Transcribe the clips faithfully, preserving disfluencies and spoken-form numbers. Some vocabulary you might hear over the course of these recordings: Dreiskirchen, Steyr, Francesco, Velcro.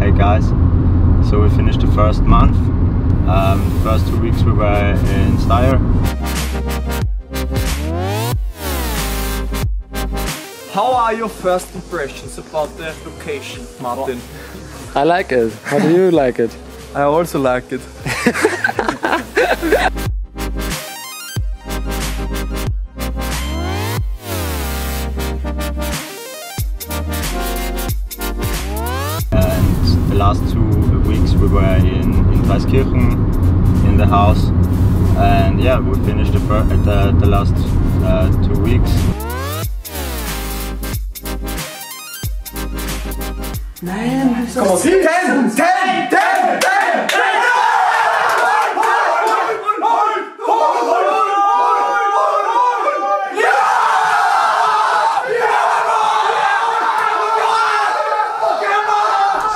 Hey guys, so we finished the first month. Um, the first two weeks we were in Steyr. How are your first impressions about the location, Martin? I like it. How do you like it? I also like it. The last two weeks we were in in Dreiskirchen in the house, and yeah, we finished the first, the, the last uh, two weeks. Nein, come on, ten, ten, ten, ten, ten, ten.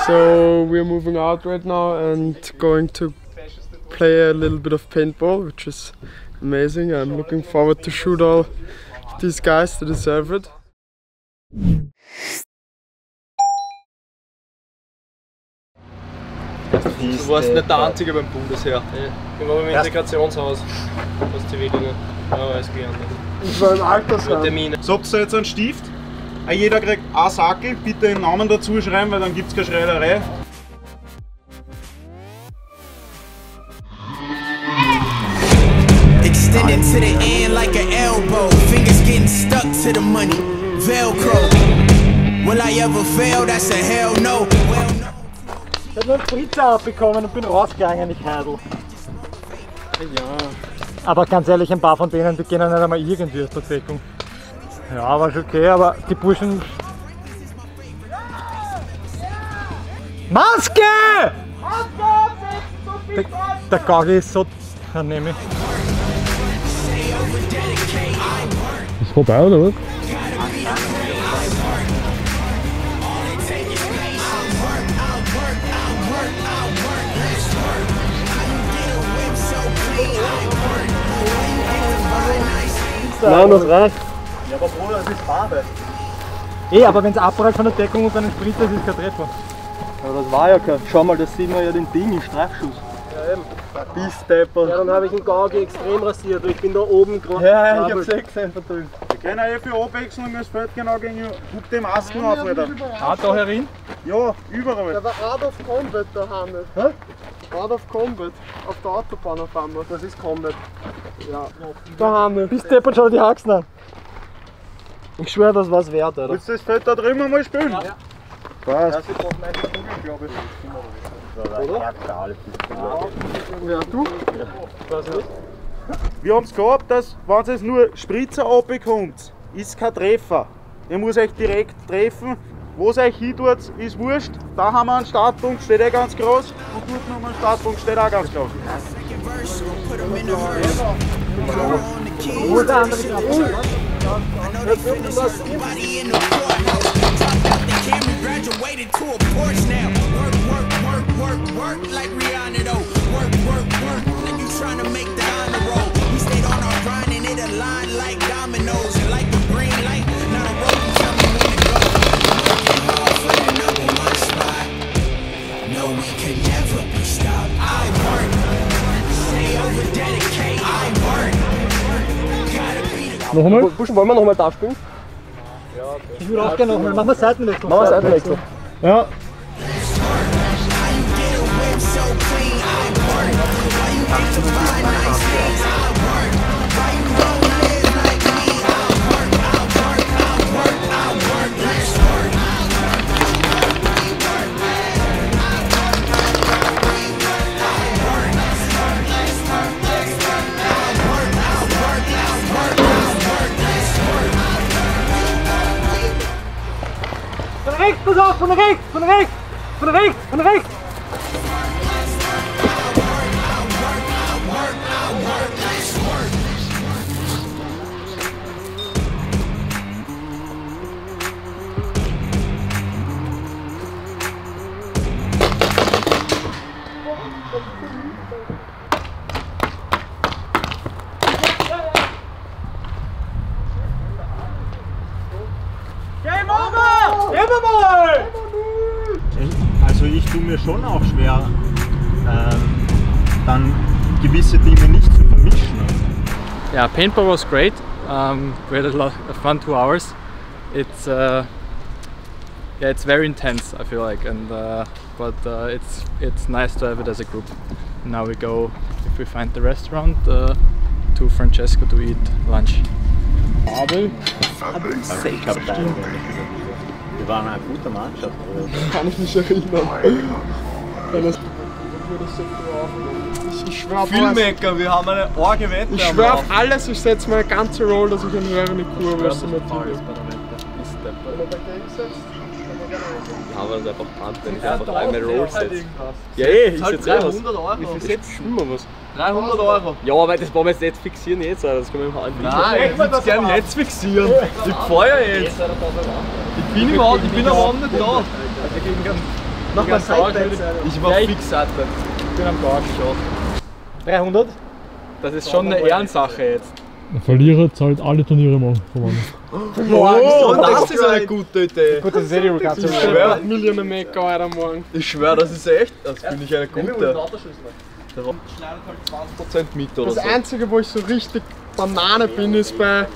So we're moving out right now and going to play a little bit of paintball, which is amazing. I'm looking forward to shoot all these guys that deserve it. Du warst nicht der Einzige beim Bundesheer. Ich war im Integrationshaus als Zivildienst, aber es ging anders. Ich war im Altersheim. Sagt ihr jetzt einen Stift? Jeder kriegt einen Sackel, bitte den Namen dazu schreiben, weil dann gibt es keine Schreiderei. Extended to the end like an elbow, fingers getting stuck to the money, Velcro. Will I ever fail? That's a hell no. Ich hab nur einen Spritzer abbekommen und bin rausgegangen, ich Heidel. Ja. Aber ganz ehrlich, ein paar von denen, die gehen ja nicht einmal irgendwie aus der Deckung. Ja, war schon okay, aber die Burschen... Maske! Der, der Gaugi ist so... Ja, nehme ich. Ist vorbei, oder was? Nein, noch rein. Ja, aber Bruder, das ist Farbe. Eh, aber wenn es abprallt von der Deckung und dann spritzt, das ist kein Treffer. Aber das war ja kein. Schau mal, das sieht man ja den Ding im Streifschuss. Ja, eben. Pissdepper. Ja, dann habe ich den Gaugi extrem rasiert, weil ich bin da oben gerade. Ja, ja, ich hab's eh gesehen von drüben. Wir können ja eh für abwechseln und es fällt genau gegen Huck die Masken auf, Alter. Ah, da herin? Ja, überall. Der war Hard of Combat, der Handel. Hä? Hard of Combat. Auf der Autobahn auf einmal. Das ist Combat. Ja. Der Handel. Pissdepper, schau die Haxen an. Ich schwöre, das war's wert, oder? Willst du das Feld da drüben mal spielen? Ja. Passt. Ja, sie brauchen eine Kugel, glaube ich. Oder? Ja, du? Was ist? Wir haben's gehabt, dass, wenn ihr jetzt nur Spritzer abbekommt, ist kein Treffer. Ihr müsst euch direkt treffen. Wo es euch hin tut, ist wurscht. Da haben wir einen Startpunkt, steht eh ganz groß. Und dort noch mal einen Startpunkt, steht auch ganz groß. Nochmal? Buschen, wollen wir nochmal da spielen? Ja, okay. Ich würde auch gerne nochmal. Machen wir Seitenwechsel. Machen wir Seitenwechsel. Ja. Pass auf, von rechts, von rechts, von rechts, von rechts! Also ich tue mir schon auch schwer, ähm, dann gewisse Dinge nicht zu vermischen. Yeah, paintball was great. Um, we had a lot of fun two hours. It's uh, yeah, it's very intense. I feel like, and uh, but uh, it's it's nice to have it as a group. Now we go, if we find the restaurant, uh, to Francesco to eat lunch. Fabel? Fabel sechs. Wir waren eine gute Mannschaft. Kann ich mich erinnern. Ich schwör Filmmaker, wir haben eine arge Wette. Ich schwör auf alles, ich setze meine ganze Rolle, dass ich eine höhere Kurve habe. Haben wir das einfach pant, wenn ich einfach eine Roll setze. Ja, eh, ich setze raus. dreihundert Euro. Ich setze immer was. dreihundert Euro. Ja, aber das wollen wir jetzt nicht fixieren, jetzt, das können wir im Hand. Nein, ich würde es gerne jetzt fixieren. Ich feuer jetzt. Ich bin im Hand, ich bin am Abend nicht da. Mach mal Sidebands. Ich war fix Sidebands. Ich bin am Tag geschaut. dreihundert? Das ist schon eine Ehrensache jetzt. Der Verlierer zahlt alle Turniere morgen. Morgen? Das ist eine gute Idee. Gut, das ist eh die ganze Welt. Millionen Maker heute morgen. Ich schwöre, das ist echt. Das finde ich eine gute. Der Raum schneidet halt zwanzig Prozent mit oder so. Das einzige, wo ich so richtig Banane bin, ist bei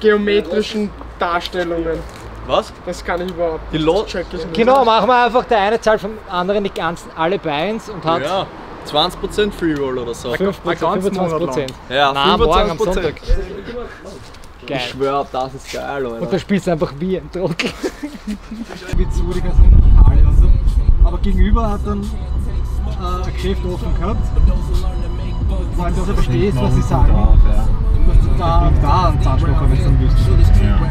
geometrischen Darstellungen. Was? Das kann ich überhaupt nicht checken. Genau, machen wir einfach, der eine zahlt vom anderen die ganzen, alle Beins und hat... Ja, zwanzig Prozent Freeroll oder so. fünfundzwanzig Prozent. Ja, nein, morgen am Sonntag. Geil. Ich schwör, das ist geil, Alter. Und da spielst du einfach wie ein Trottel. Wie zuriger sind alle. Aber gegenüber hat dann... ein Geschäft offen gehabt, weil du verstehst, was sie sagen. Auf, ja. Da, da einen Zahnstocher, wenn du dann willst. Ja.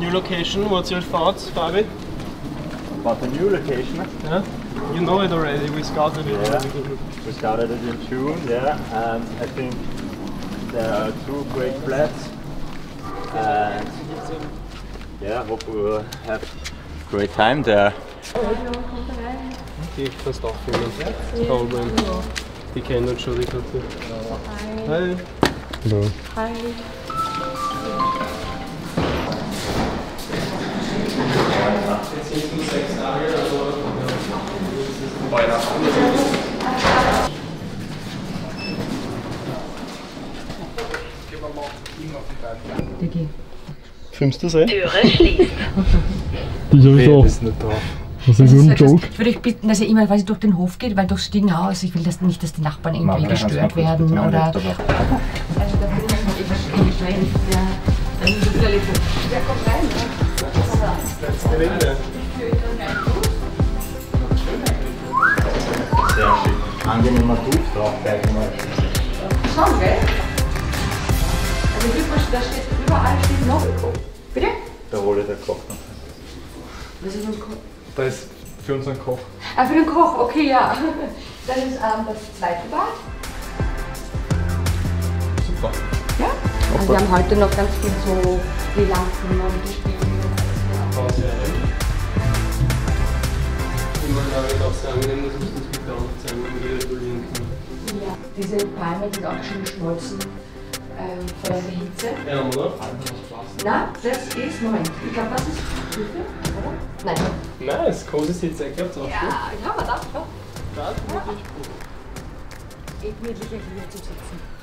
New location, what's your thoughts, Fabi? About the new location? Yeah. You know it already, we started it. Yeah. We started it in June, yeah, and I think there are two great flats. And yeah, I hope we will have a great time there. Die kannst auch filmen. Problem. Die kennen uns schon, die Karte. Hi. Hallo. Hi. Jetzt sind es sechs Tage, also Weihnachten. Gehen wir mal auf die Beine. Filmst du das eh? Türe schließt. Die sowieso. Ist nicht da. Das ist ein Joke. Ich würde euch bitten, dass ihr immer quasi durch den Hof geht, weil durchs Stiegenhaus, ich will das nicht, dass die Nachbarn irgendwie gestört werden oder... Also da bin ich immer streng. Ja, das ist ein guter Leben. Ja, komm rein, ne? Letzte Gelände. Sehr schön. Angenehmer Duft drauf, gleich mal. Schon, gell? Also hier, da steht überall steht noch. Bitte? Da hole ich den Koch noch. Was ist ein Koch? Da ist für uns ein Koch. Ah, für den Koch, okay, ja. Dann ist ähm, das zweite Bad. Super. Ja? Okay. Und wir haben heute noch ganz viel so die Lampen und die Spiegel. Ja. Ich würde auch sagen, dass es uns bitte auch zeigen, wenn wir regulieren können. Ja, diese Palme sind auch schon geschmolzen. Ähm, vor der Hitze. Ja, oder? Na, das ist, Moment, ich glaube, das ist Küche, oder? Nein. Nein, es ist große Hitze, ich glaube, es auch. Ja, ich habe gedacht, ja. Das ist wirklich gut. Ich gemütlich hier zu sitzen.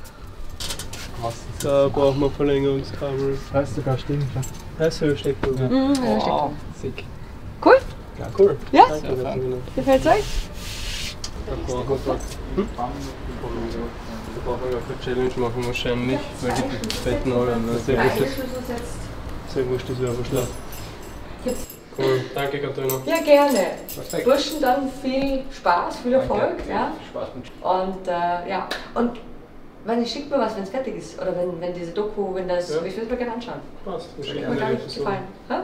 Da brauchen wir Verlängerungskabel. Da ist sogar Stegenplatz. Da ist Höhensteckdose. Mhm, wow, sick. Cool? Ja, cool. Ja? Gefällt es euch? Hm? Da brauchen wir auch eine Challenge machen wahrscheinlich, weil die fetten alle haben. Sehr wurscht, dass wir aber schlafen. Cool, danke Katharina. Ja, gerne. Perfekt. Burschen, dann viel Spaß, viel Erfolg. Danke. Ja. Spaß und äh, ja, und wenn ich schickt mir was, wenn es fertig ist. Oder wenn, wenn diese Doku, wenn das, ja. Ich würde es mir gerne anschauen. Passt, das würde mir gar nicht gefallen. Ha?